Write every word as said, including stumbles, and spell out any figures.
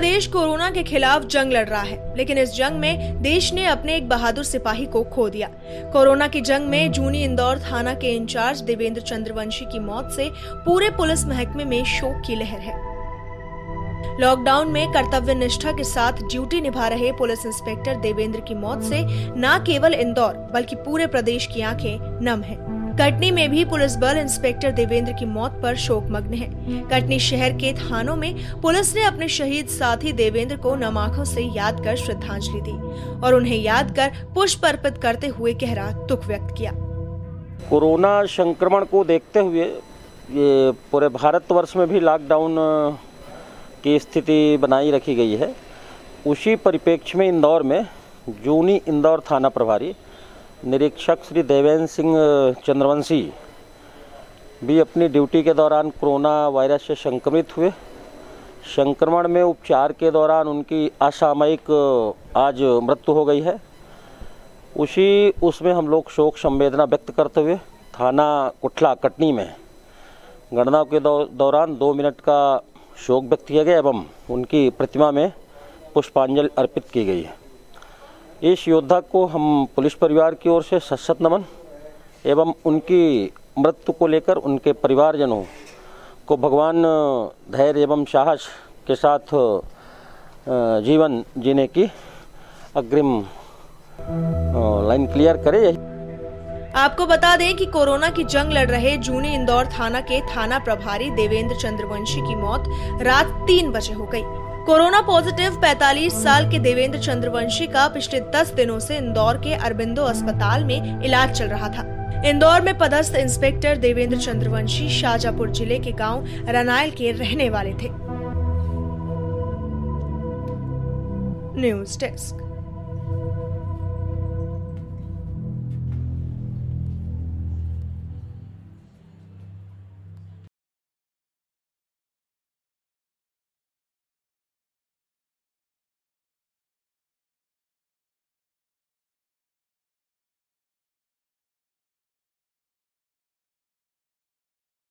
देश कोरोना के खिलाफ जंग लड़ रहा है, लेकिन इस जंग में देश ने अपने एक बहादुर सिपाही को खो दिया। कोरोना की जंग में जूनी इंदौर थाना के इंचार्ज देवेंद्र चंद्रवंशी की मौत से पूरे पुलिस महकमे में शोक की लहर है। लॉकडाउन में कर्तव्य निष्ठा के साथ ड्यूटी निभा रहे पुलिस इंस्पेक्टर देवेंद्र की मौत से न केवल इंदौर बल्कि पूरे प्रदेश की आंखें नम है। कटनी में भी पुलिस बल इंस्पेक्टर देवेंद्र की मौत पर शोकमग्न है। कटनी शहर के थानों में पुलिस ने अपने शहीद साथी देवेंद्र को नम आंखों से याद कर श्रद्धांजलि दी और उन्हें याद कर पुष्प अर्पित करते हुए गहरा दुख व्यक्त किया। कोरोना संक्रमण को देखते हुए ये पूरे भारतवर्ष में भी लॉकडाउन की स्थिति बनाई रखी गई है। उसी परिप्रेक्ष्य में इंदौर में जूनी इंदौर थाना प्रभारी निरीक्षक श्री देवेंद्र सिंह चंद्रवंशी भी अपनी ड्यूटी के दौरान कोरोना वायरस से संक्रमित हुए। संक्रमण में उपचार के दौरान उनकी असामयिक आज मृत्यु हो गई है। उसी उसमें हम लोग शोक संवेदना व्यक्त करते हुए थाना कुठला कटनी में गणना के दौरान दो मिनट का शोक व्यक्त किया गया एवं उनकी प्रतिमा में पुष्पांजलि अर्पित की गई है। इस योद्धा को हम पुलिस परिवार की ओर से शत शत नमन एवं उनकी मृत्यु को लेकर उनके परिवारजनों को भगवान धैर्य एवं साहस के साथ जीवन जीने की अग्रिम लाइन क्लियर करे। आपको बता दें कि कोरोना की जंग लड़ रहे जूनी इंदौर थाना के थाना प्रभारी देवेंद्र चंद्रवंशी की मौत रात तीन बजे हो गई। कोरोना पॉजिटिव पैंतालीस साल के देवेंद्र चंद्रवंशी का पिछले दस दिनों से इंदौर के अरबिंदो अस्पताल में इलाज चल रहा था। इंदौर में पदस्थ इंस्पेक्टर देवेंद्र चंद्रवंशी शाजापुर जिले के गांव रनायल के रहने वाले थे। News desk.